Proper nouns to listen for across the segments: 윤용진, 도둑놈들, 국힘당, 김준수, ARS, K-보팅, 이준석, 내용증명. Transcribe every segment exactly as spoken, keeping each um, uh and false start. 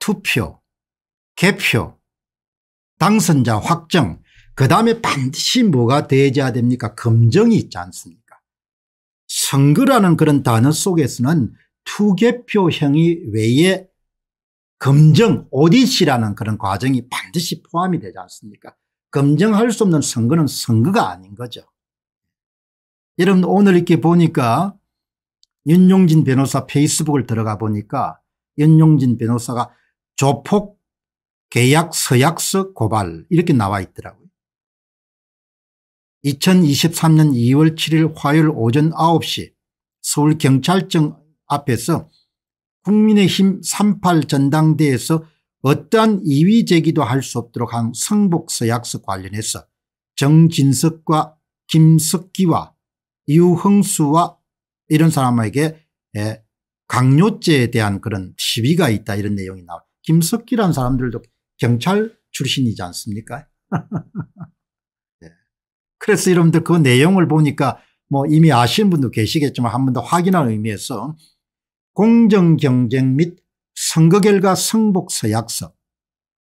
투표, 개표, 당선자 확정, 그 다음에 반드시 뭐가 되어야 됩니까? 검증이 있지 않습니까? 선거라는 그런 단어 속에서는 투개표형이 외에 검증, 오디시라는 그런 과정이 반드시 포함이 되지 않습니까? 검증할 수 없는 선거는 선거가 아닌 거죠. 여러분, 오늘 이렇게 보니까 윤용진 변호사 페이스북을 들어가 보니까 윤용진 변호사가 조폭 계약 서약서 고발 이렇게 나와 있더라고요. 이천이십삼 년 이 월 칠 일 화요일 오전 아홉 시 서울경찰청 앞에서 국민의힘 삼십팔 전당대회에서 어떠한 이의 제기도 할 수 없도록 한 성북서약서 관련해서 정진석과 김석기와 유흥수와 이런 사람에게 강요죄에 대한 그런 시비가 있다 이런 내용이 나와요. 김석기라는 사람들도 경찰 출신이지 않습니까? 그래서 여러분들 그 내용을 보니까 뭐 이미 아시는 분도 계시겠지만 한 번 더 확인하는 의미에서 공정경쟁 및 선거결과 성북서약서,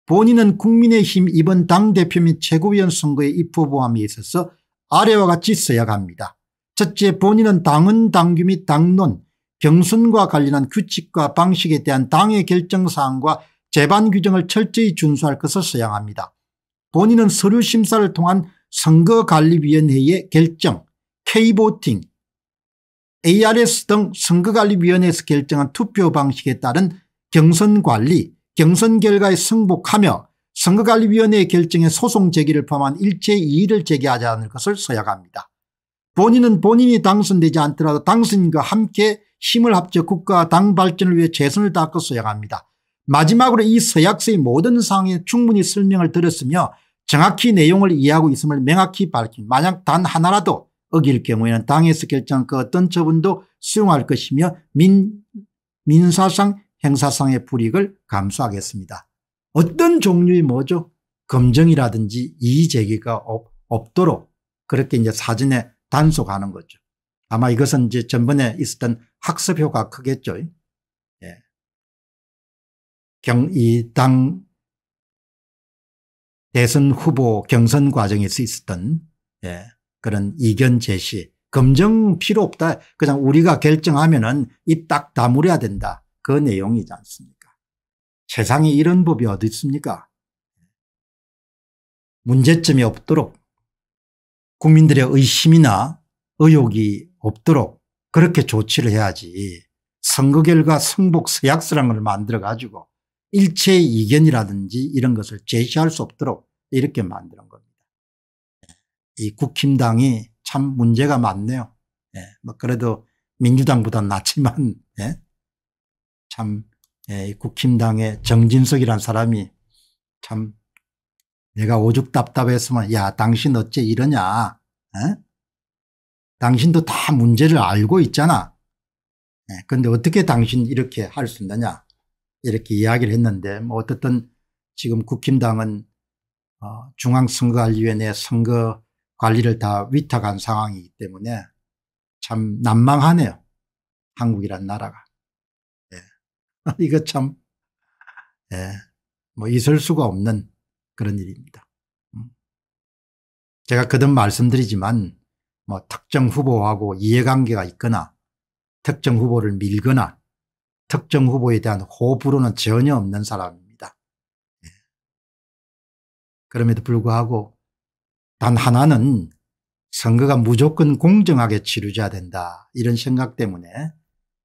본인은 국민의힘 이번 당대표 및 최고위원 선거에 입후보함에 있어서 아래와 같이 서약합니다. 첫째, 본인은 당은 당규 및 당론, 경선과 관련한 규칙과 방식에 대한 당의 결정사항과 재반 규정을 철저히 준수할 것을 서양합니다. 본인은 서류심사를 통한 선거관리위원회의 결정, K-보팅, 에이 알 에스 등 선거관리위원회에서 결정한 투표 방식에 따른 경선관리, 경선 결과에 승복하며 선거관리위원회의 결정에 소송 제기를 포함한 일체의 이의를 제기하지 않을 것을 서약합니다. 본인은 본인이 당선되지 않더라도 당선인과 함께 힘을 합쳐 국가와 당 발전을 위해 최선을 다하고 서약합니다. 마지막으로 이 서약서의 모든 사항에 충분히 설명을 드렸으며 정확히 내용을 이해하고 있음을 명확히 밝힌, 만약 단 하나라도 어길 경우에는 당에서 결정한 그 어떤 처분도 수용할 것이며 민, 민사상 행사상의 불이익을 감수하겠습니다. 어떤 종류의 뭐죠? 검증이라든지 이의제기가 없, 없도록 그렇게 이제 사전에 단속하는 거죠. 아마 이것은 이제 전번에 있었던 학습 효과가 크겠죠. 예. 경, 이 당 대선 후보 경선 과정에서 있었던 예, 그런 이견 제시, 검증 필요 없다. 그냥 우리가 결정하면은 입 딱 다물어야 된다. 그 내용이지 않습니까? 세상에 이런 법이 어디 있습니까? 문제점이 없도록, 국민들의 의심이나 의혹이 없도록 그렇게 조치를 해야지, 선거 결과 성복 서약서라는 걸 만들어 가지고 일체의 이견이라든지 이런 것을 제시할 수 없도록 이렇게 만드는 겁니다. 이 국힘당이 참 문제가 많네요. 예, 뭐 그래도 민주당보다는 낫지만 예, 참 예, 이 국힘당의 정진석이라는 사람이 참 내가 오죽 답답했으면 야 당신 어째 이러냐, 에? 당신도 다 문제를 알고 있잖아. 예, 그런데 어떻게 당신 이렇게 할 수 있느냐 이렇게 이야기를 했는데, 뭐 어쨌든 지금 국힘당은 어, 중앙선거관리위원회 선거관리를 다 위탁한 상황이기 때문에 참 난망하네요. 한국이란 나라가. 예. 이거 참 예, 뭐 있을 수가 없는 그런 일입니다. 제가 거듭 말씀드리지만 뭐 특정 후보하고 이해관계가 있거나 특정 후보를 밀거나 특정 후보에 대한 호불호는 전혀 없는 사람입니다. 예. 그럼에도 불구하고 단 하나는 선거가 무조건 공정하게 치러져야 된다 이런 생각 때문에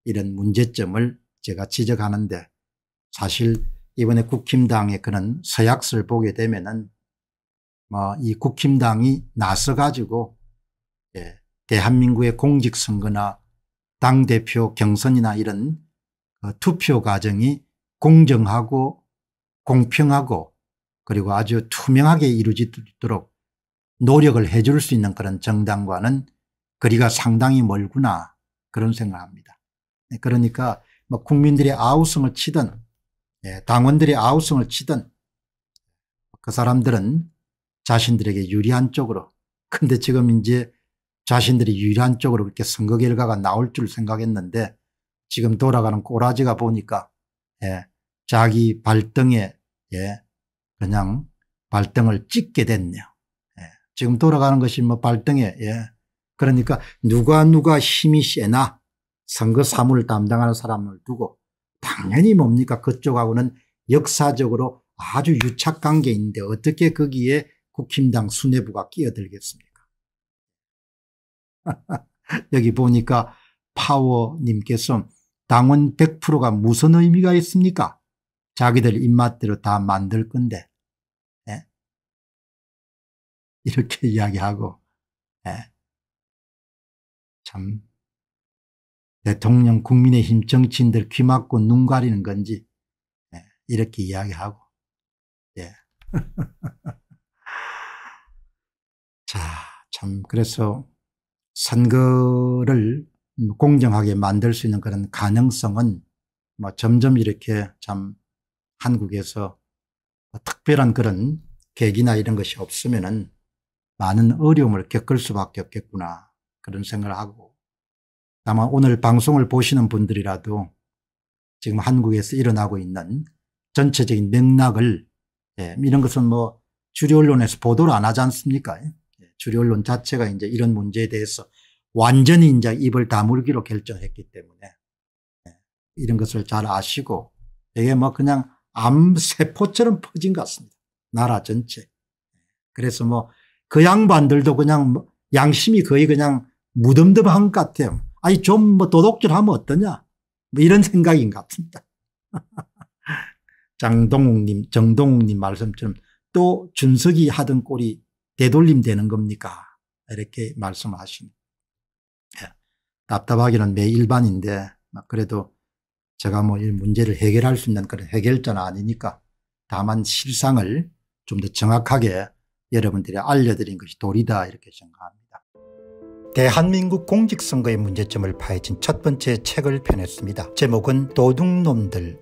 이런 문제점을 제가 지적하는데, 사실 이번에 국힘당의 그런 서약서를 보게 되면은 뭐 이 국힘당이 나서 가지고 예, 대한민국의 공직선거나 당대표 경선이나 이런 어, 투표 과정이 공정하고 공평하고 그리고 아주 투명하게 이루어지도록 노력을 해 줄 수 있는 그런 정당과는 거리가 상당히 멀구나 그런 생각을 합니다. 그러니까 뭐 국민들의 아우성을 치든 당원들의 아우성을 치든 그 사람들은 자신들에게 유리한 쪽으로, 근데 지금 이제 자신들이 유리한 쪽으로 그렇게 선거 결과가 나올 줄 생각했는데 지금 돌아가는 꼬라지가 보니까 예, 자기 발등에 예, 그냥 발등을 찍게 됐네요. 예, 지금 돌아가는 것이 뭐 발등에 예, 그러니까 누가 누가 힘이 세나 선거 사무를 담당하는 사람을 두고 당연히 뭡니까 그쪽하고는 역사적으로 아주 유착관계인데 어떻게 거기에 국힘당 수뇌부가 끼어들겠습니까? 여기 보니까 파워님께서 당원 백 퍼센트가 무슨 의미가 있습니까? 자기들 입맛대로 다 만들 건데 예? 이렇게 이야기하고 예? 참 대통령 국민의힘 정치인들 귀 막고 눈 가리는 건지 예? 이렇게 이야기하고 예. 자, 참 그래서 선거를 공정하게 만들 수 있는 그런 가능성은 뭐 점점 이렇게 참 한국에서 특별한 그런 계기나 이런 것이 없으면은 많은 어려움을 겪을 수밖에 없겠구나 그런 생각을 하고, 아마 오늘 방송을 보시는 분들이라도 지금 한국에서 일어나고 있는 전체적인 맥락을 예, 이런 것은 뭐 주류 언론에서 보도를 안 하지 않습니까? 주류 언론 자체가 이제 이런 문제에 대해서 완전히 이제 입을 다물기로 결정했기 때문에 이런 것을 잘 아시고, 이게 뭐 그냥 암세포처럼 퍼진 것 같습니다. 나라 전체. 그래서 뭐 그 양반들도 그냥 양심이 거의 그냥 무덤덤한 것 같아요. 아니 좀 뭐 도둑질하면 어떠냐 뭐 이런 생각인 것 같습니다. 장동욱님, 정동욱님 말씀처럼 또 준석이 하던 꼴이 되돌림 되는 겁니까? 이렇게 말씀하시니 예. 답답하기는 매 일반인데 그래도 제가 뭐 이 문제를 해결할 수 있는 그런 해결자는 아니니까 다만 실상을 좀 더 정확하게 여러분들이 알려드린 것이 도리다 이렇게 생각합니다. 대한민국 공직선거의 문제점을 파헤친 첫 번째 책을 펴냈습니다. 제목은 도둑놈들